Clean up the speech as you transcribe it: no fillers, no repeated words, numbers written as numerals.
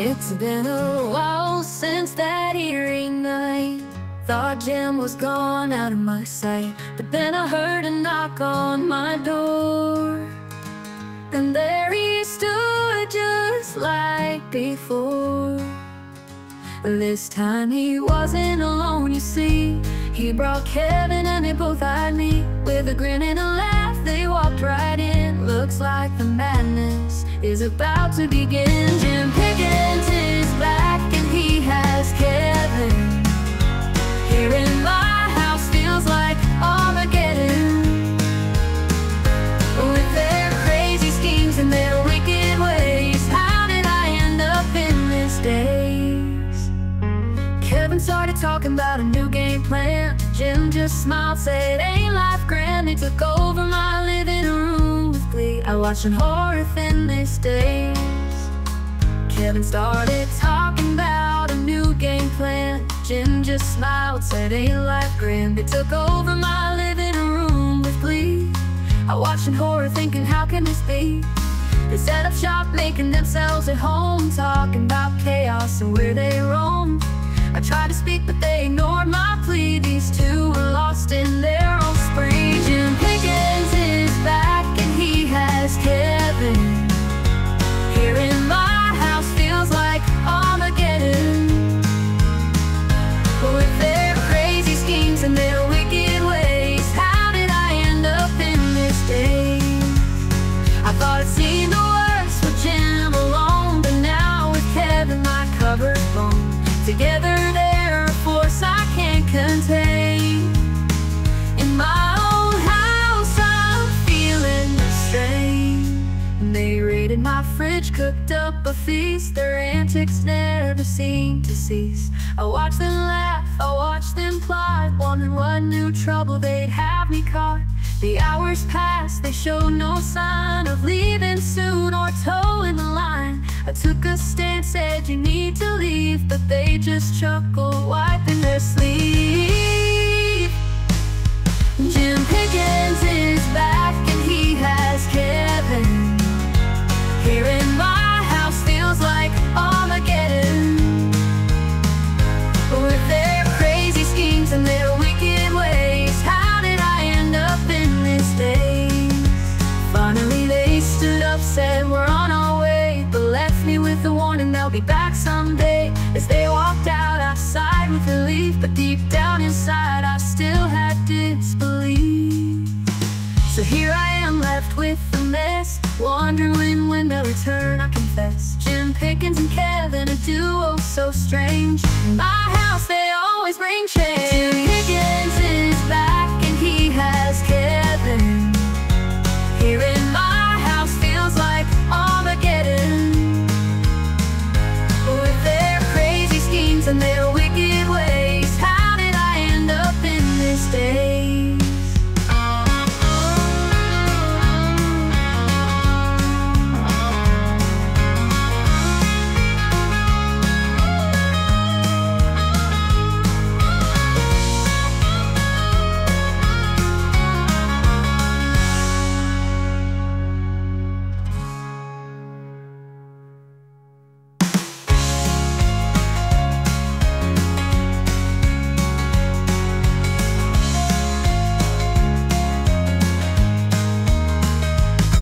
It's been a while since that earring night. Thought Jim was gone out of my sight, but then I heard a knock on my door, and there he stood just like before. This time he wasn't alone, you see. He brought Kevin and they both eyed me. With a grin and a laugh, they walked right in. Looks like the madness is about to begin. Jim Pickens is back and he has Kevin. Here in my house feels like Armageddon. With their crazy schemes and their wicked ways, how did I end up in this daze? Kevin started talking about a new game plan. Jim just smiled, said, "Ain't life grand?" They took over my living room with glee. I watched an horror film this daze. Kevin started talking about a new game plan. Jim just smiled, said, "Ain't life grand?" They took over my living room with glee. I watched in horror thinking, how can this be? They set up shop making themselves at home, talking about chaos and where they roam. I tried to speak but they ignored my plea. These two were lost in their own spree. Jim Pickens is back and he has Kevin. Here in my house feels like Armageddon. With their crazy schemes and their wicked ways, how did I end up in this daze? I thought it seemed the worst with Jim alone, but now with Kevin my covered phone. Together they're a force I can't contain. In my own house I'm feeling the strain. They raided my fridge, cooked up a feast. Their antics never seemed to cease. I watched them laugh, I watched them plot, wondering what new trouble they'd have me caught. The hours passed, they showed no sign of leaving soon or toeing the line. I took a stand, said you need to leave, but they just chuckled, wiping their sleeve. Jim Pickens is back and he has Kevin. Here in my house feels like Armageddon. With their crazy schemes and their wicked ways, how did I end up in this daze? Finally they stood up, said we're on our way, but left me with the warning they'll be back someday. As they walked out, I sighed with relief, but deep down inside I still had disbelief. So here I am left with the mess, wondering when they'll return, I confess. Jim Pickens and Kevin, a duo so strange. In my house they always bring change. Jim Pickens is back and he has Kevin.